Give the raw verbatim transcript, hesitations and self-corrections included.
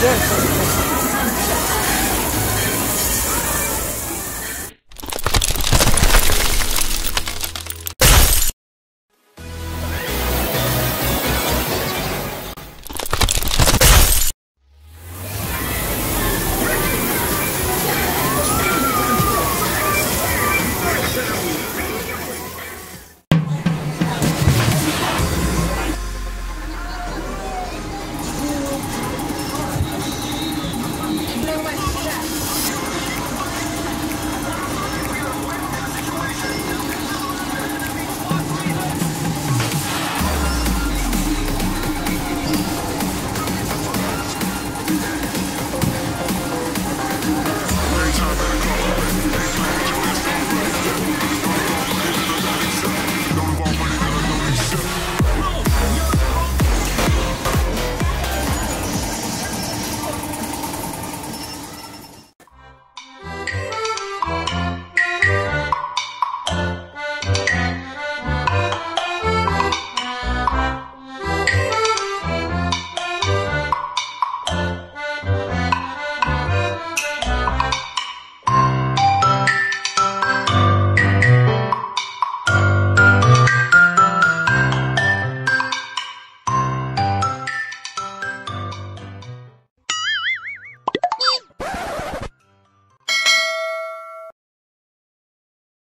this.